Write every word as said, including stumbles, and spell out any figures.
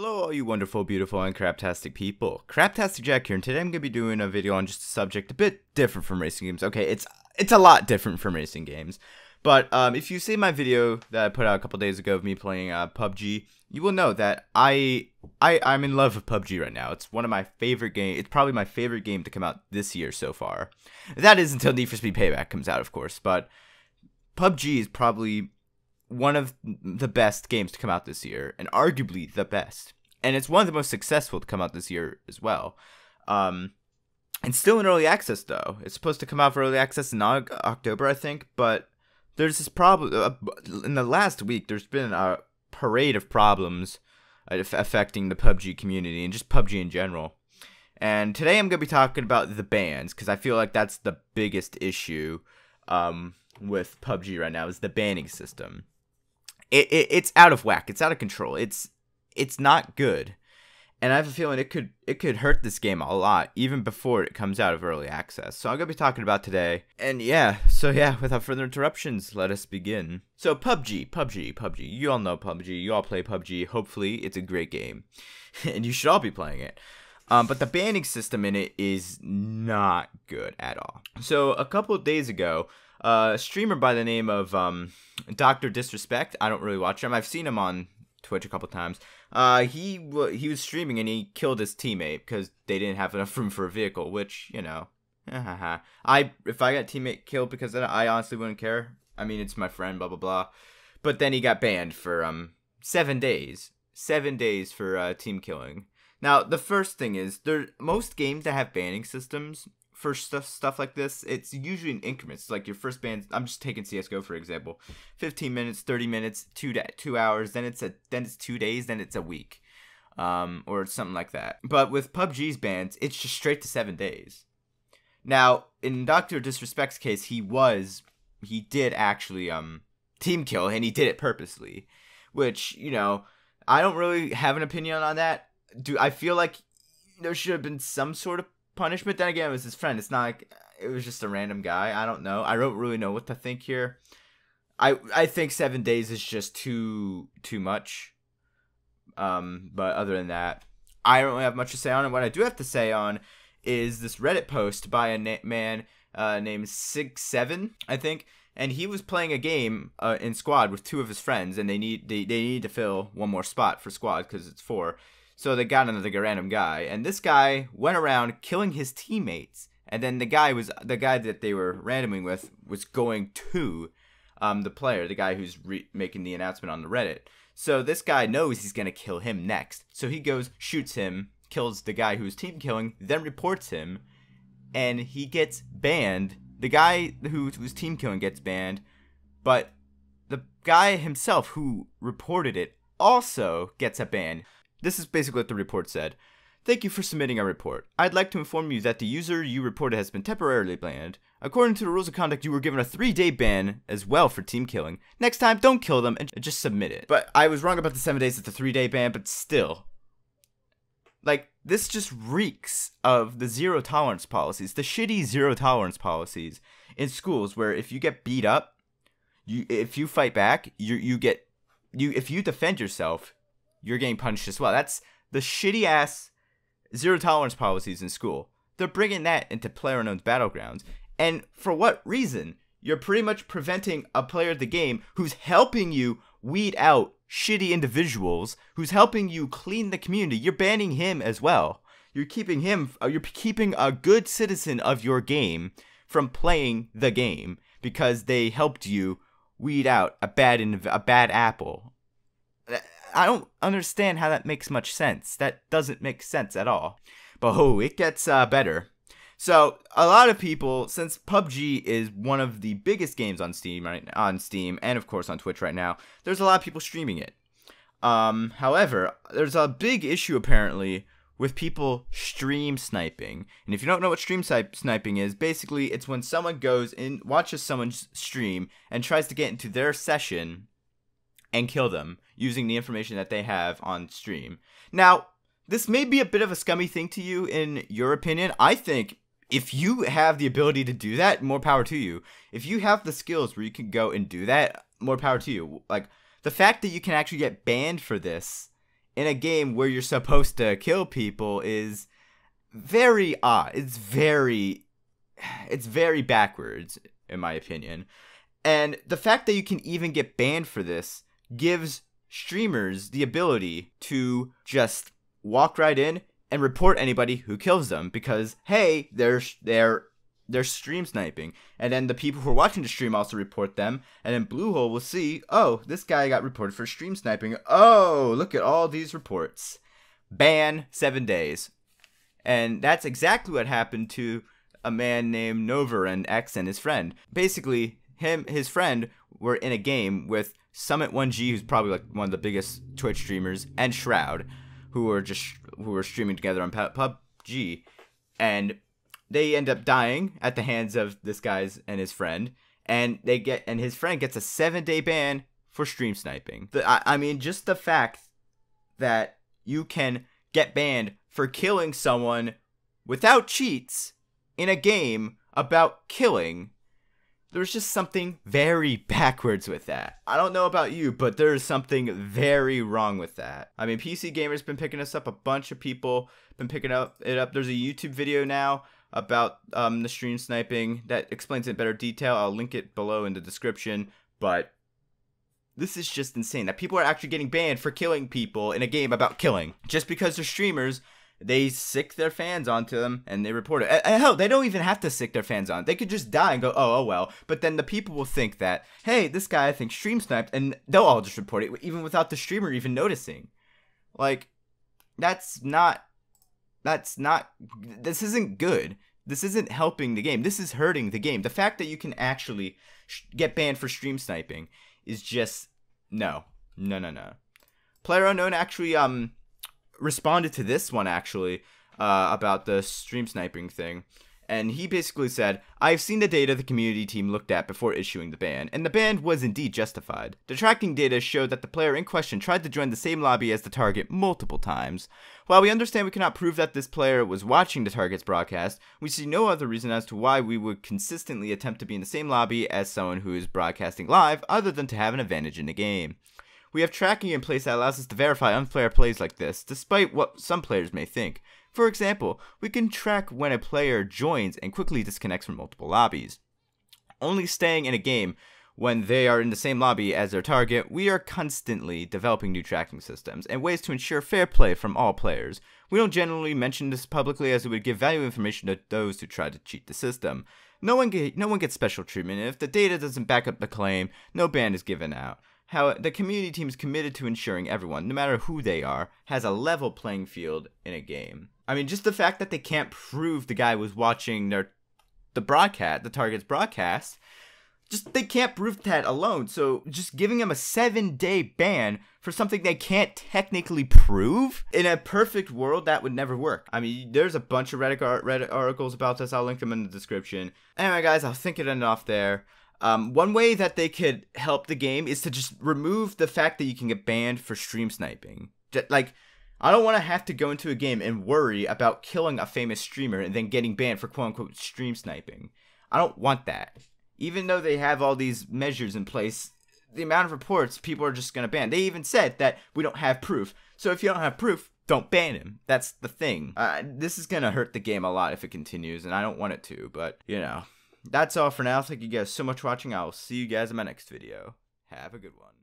Hello all you wonderful, beautiful, and craptastic people. Craptastic Jack here, and today I'm going to be doing a video on just a subject a bit different from racing games. Okay, it's it's a lot different from racing games. But um, if you see my video that I put out a couple days ago of me playing uh, P U B G, you will know that I, I, I'm in love with P U B G right now. It's one of my favorite games. It's probably my favorite game to come out this year so far. That is until Need for Speed Payback comes out, of course. But P U B G is probably one of the best games to come out this year, and arguably the best, and it's one of the most successful to come out this year as well. Um it's still in early access, though. It's supposed to come out for early access in October, I think, but there's this problem. Uh, in the last week there's been a parade of problems affecting the P U B G community and just P U B G in general, and today I'm gonna be talking about the bans, because I feel like that's the biggest issue um with P U B G right now, is the banning system. It, it it's out of whack. It's out of control. It's it's not good, and I have a feeling it could it could hurt this game a lot even before it comes out of early access. So I'm gonna be talking about today, and yeah. So yeah, without further interruptions, let us begin. So P U B G, P U B G, P U B G. You all know P U B G. You all play P U B G. Hopefully, it's a great game, and you should all be playing it. Um, but the banning system in it is not good at all. So a couple of days ago, Uh, a streamer by the name of um, Doctor Disrespect. I don't really watch him. I've seen him on Twitch a couple times. Uh, he w he was streaming and he killed his teammate because they didn't have enough room for a vehicle. Which, you know, I if I got teammate killed because of that, I honestly wouldn't care. I mean, it's my friend, blah blah blah. But then he got banned for um seven days, seven days for uh, team killing. Now the first thing is, there most games that have banning systems for stuff stuff like this, it's usually in increments. It's like your first ban. I'm just taking C S G O for example. fifteen minutes, thirty minutes, two two hours. Then it's a then it's two days. Then it's a week, um, or something like that. But with P U B G's bans, it's just straight to seven days. Now, in Doctor Disrespect's case, he was he did actually um team kill, and he did it purposely, which, you know, I don't really have an opinion on that. Do I feel like there should have been some sort of punishment? Then again, it was his friend. It's not like it was just a random guy. I don't know. I don't really know what to think here. I I think seven days is just too too much. Um, but other than that, I don't really have much to say on it. What I do have to say on is this Reddit post by a na man uh, named Sig seven, I think, and he was playing a game uh, in squad with two of his friends, and they need they they need to fill one more spot for squad because it's four. So they got another random guy, and this guy went around killing his teammates. And then the guy was the guy that they were randoming with was going to um, the player, the guy who's re making the announcement on the Reddit. So this guy knows he's gonna kill him next. So he goes, shoots him, kills the guy who's team killing, then reports him, and he gets banned. The guy who was team killing gets banned, but the guy himself who reported it also gets a ban. This is basically what the report said. Thank you for submitting our report. I'd like to inform you that the user you reported has been temporarily banned. According to the rules of conduct, you were given a three-day ban as well for team killing. Next time, don't kill them and just submit it. But I was wrong about the seven days at the three-day ban, but still. Like, this just reeks of the zero-tolerance policies, the shitty zero-tolerance policies in schools where if you get beat up, you if you fight back, you, you get... you if you defend yourself, you're getting punished as well. That's the shitty-ass zero-tolerance policies in school. They're bringing that into PlayerUnknown's Battlegrounds. And for what reason? You're pretty much preventing a player of the game who's helping you weed out shitty individuals, who's helping you clean the community. You're banning him as well. You're keeping him, you're keeping a good citizen of your game from playing the game because they helped you weed out a bad, a bad apple. I don't understand how that makes much sense. That doesn't make sense at all. But oh, it gets uh, better. So a lot of people, since P U B G is one of the biggest games on Steam, right, on Steam and of course on Twitch right now, there's a lot of people streaming it. Um, however, there's a big issue apparently with people stream sniping. And if you don't know what stream sniping is, basically it's when someone goes and watches someone's stream and tries to get into their session and kill them using the information that they have on stream. Now, this may be a bit of a scummy thing to you in your opinion. I think if you have the ability to do that, more power to you. If you have the skills where you can go and do that, more power to you. Like, the fact that you can actually get banned for this in a game where you're supposed to kill people is very odd. It's very, it's very backwards, in my opinion. And the fact that you can even get banned for this gives streamers the ability to just walk right in and report anybody who kills them, because, hey, they're, they're, they're stream sniping. And then the people who are watching the stream also report them, and then Bluehole will see, oh, this guy got reported for stream sniping. Oh, look at all these reports. Ban, seven days. And that's exactly what happened to a man named Nova and X and his friend. Basically, him, his friend were in a game with Summit one G, who's probably like one of the biggest Twitch streamers, and Shroud, who were just who were streaming together on P U B G, and they end up dying at the hands of this guy's and his friend, and they get and his friend gets a seven-day ban for stream sniping. The, I, I mean, just the fact that you can get banned for killing someone without cheats in a game about killing, there's just something very backwards with that. I don't know about you, but there's something very wrong with that. I mean, P C Gamer's been picking us up. A bunch of people been picking up it up. There's a YouTube video now about um, the stream sniping that explains it in better detail. I'll link it below in the description, but this is just insane that people are actually getting banned for killing people in a game about killing. Just because they're streamers, they sick their fans onto them and they report it. And hell, they don't even have to sick their fans on. They could just die and go, oh, oh, well. But then the people will think that, hey, this guy I think stream sniped, and they'll all just report it even without the streamer even noticing. Like, that's not, that's not, this isn't good. This isn't helping the game. This is hurting the game. The fact that you can actually sh get banned for stream sniping is just, no, no, no, no. PlayerUnknown actually um responded to this one actually uh, about the stream sniping thing, and he basically said, I've seen the data the community team looked at before issuing the ban, and the ban was indeed justified. The tracking data showed that the player in question tried to join the same lobby as the target multiple times. While we understand we cannot prove that this player was watching the target's broadcast, we see no other reason as to why we would consistently attempt to be in the same lobby as someone who is broadcasting live other than to have an advantage in the game. We have tracking in place that allows us to verify unfair plays like this, despite what some players may think. For example, we can track when a player joins and quickly disconnects from multiple lobbies. Only staying in a game when they are in the same lobby as their target, we are constantly developing new tracking systems and ways to ensure fair play from all players. We don't generally mention this publicly as it would give valuable information to those who try to cheat the system. No one, get, no one gets special treatment, and if the data doesn't back up the claim, no ban is given out. How the community team is committed to ensuring everyone, no matter who they are, has a level playing field in a game. I mean, just the fact that they can't prove the guy was watching their the broadcast, the target's broadcast, just they can't prove that alone. So just giving them a seven-day ban for something they can't technically prove, in a perfect world, that would never work. I mean, there's a bunch of Reddit, Reddit articles about this. I'll link them in the description. Anyway, guys, I'll think it ended off there. Um, one way that they could help the game is to just remove the fact that you can get banned for stream sniping. Just, like, I don't want to have to go into a game and worry about killing a famous streamer and then getting banned for quote-unquote stream sniping. I don't want that. Even though they have all these measures in place, the amount of reports people are just going to ban. They even said that we don't have proof. So if you don't have proof, don't ban him. That's the thing. Uh, this is going to hurt the game a lot if it continues, and I don't want it to, but, you know. That's all for now. Thank you guys so much for watching. I will see you guys in my next video. Have a good one.